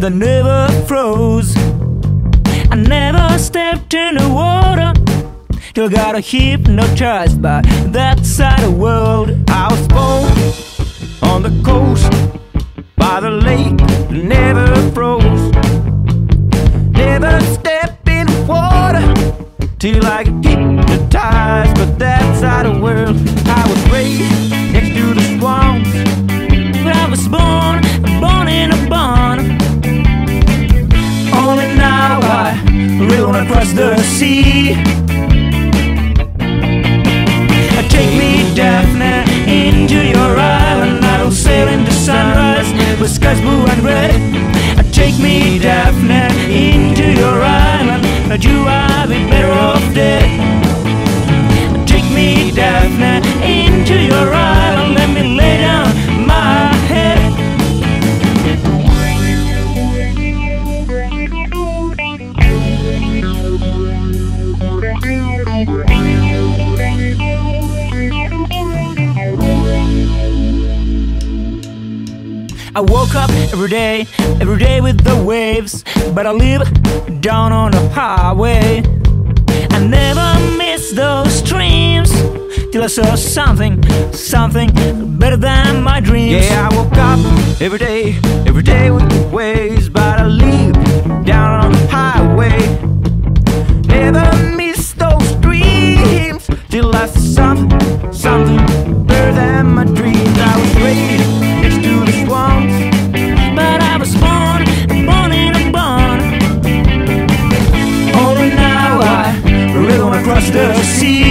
that never froze. I never stepped in the water till I got hypnotized by that side of the world. I was born on the coast by the lake that never froze. Never stepped in the water till I got hypnotized by that side of the world. I was raised next to the swamps, but I was born in a barn. Only now I run across the sea. Take me, Daphne, into your island. I'll sail into sunrise with skies blue and red. Take me, Daphne, into your island, but you are the better off dead. Take me, Daphne, into your island. Let me lay down my head. I woke up every day with the waves, but I live down on the highway. I never miss those dreams till I saw something better than my dreams. Yeah, I woke up every day with the waves, but I live down on the highway. Never miss those dreams till I saw something better than my dreams. I was raised next to the swamps, but I was born in a barn. Only now I run across the sea.